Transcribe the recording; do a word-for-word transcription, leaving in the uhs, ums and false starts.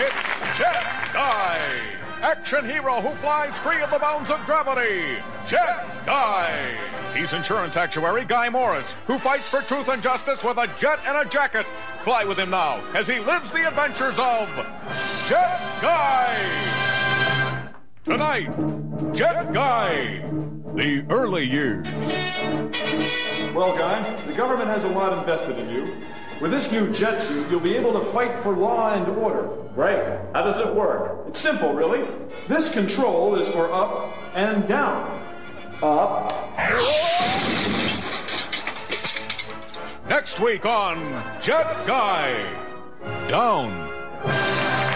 It's Jet Guy, action hero who flies free of the bounds of gravity. Jet Guy. He's insurance actuary Guy Morris, who fights for truth and justice with a jet and a jacket. Fly with him now as he lives the adventures of Jet Guy. Tonight, Jet Guy, the early years. Well, Guy, the government has a lot invested in you. With this new jet suit, you'll be able to fight for law and order. Right. How does it work? It's simple, really. This control is for up and down. Up. Next week on Jet Guy. Down.